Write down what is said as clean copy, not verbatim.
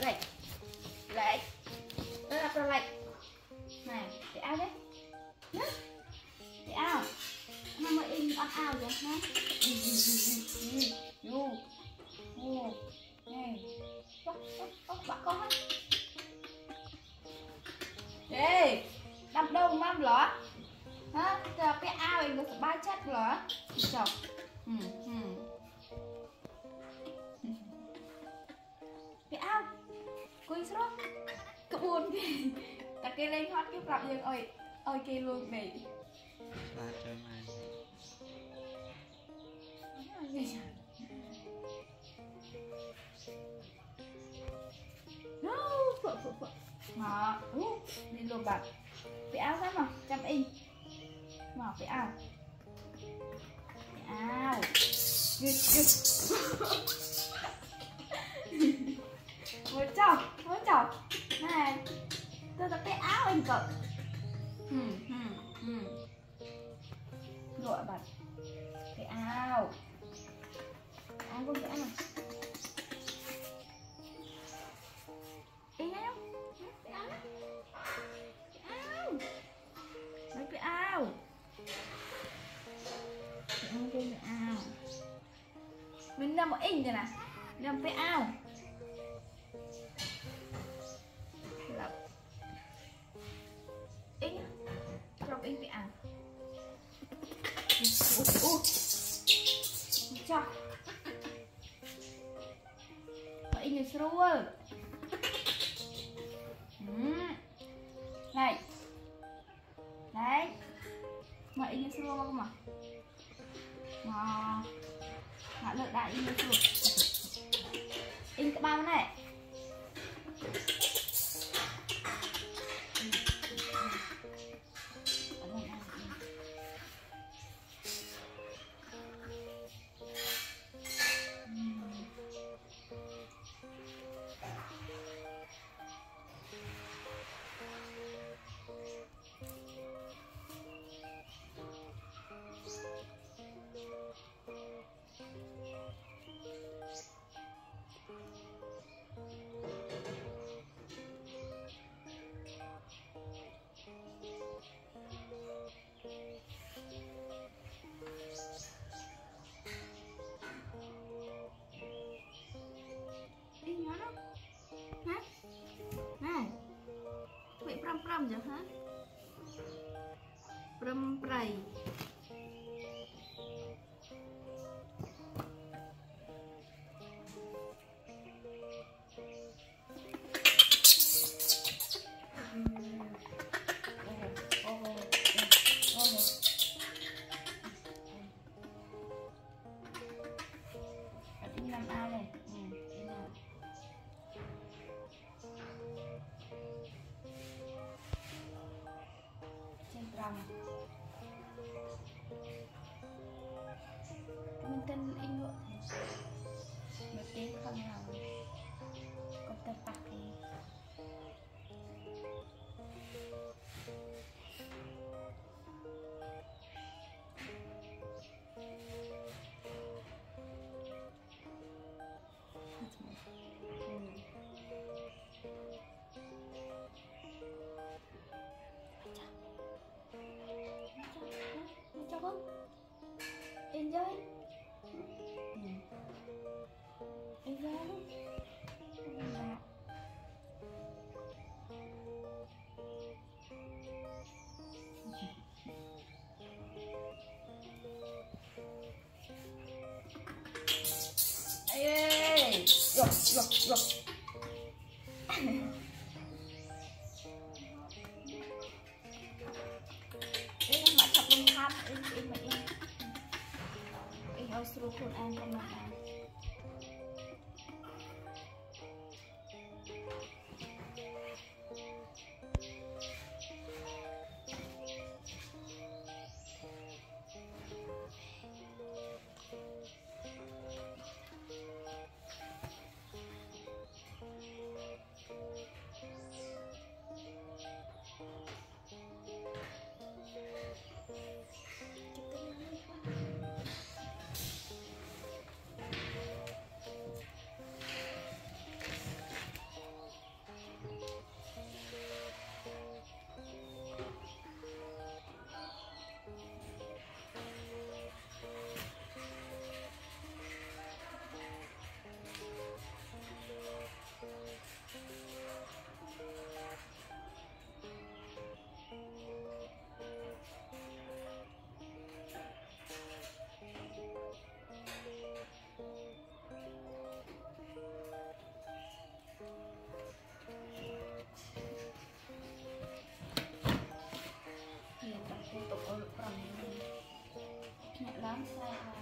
Lệch lệch là pro lệch này để ao đấy nhá, để ao mà mọi in on ao rồi nhá. Yo yo này bóc bóc bóc con hết đây đâm đâu mâm lỏ hả, giờ cái ao ấy nó ba chất lỏ chọc. Cúi xuống, cậu buồn kì. Ta kê lên hót kêu gặp nhưng ôi kê luôn mày. Ba trời mày. No, phụ. Mà, đi luôn bạn. Bị áo ra mà, chăm in. Mà bị áo. Bị áo. Mới chồng này tôi đặt cái áo anh cậu gọi bật cái áo ăn con cái áo em mấy cái áo ăn con cái áo mình làm một in rồi nè, làm cái áo cho vậy người sôi này đấy vậy người sôi không mà hạ lợi đại in người sôi in cái bao này pram giờ hả? Pram prei. Mình tên anh ngựa mà tên không nào còn tập bạc thì Look. lắm.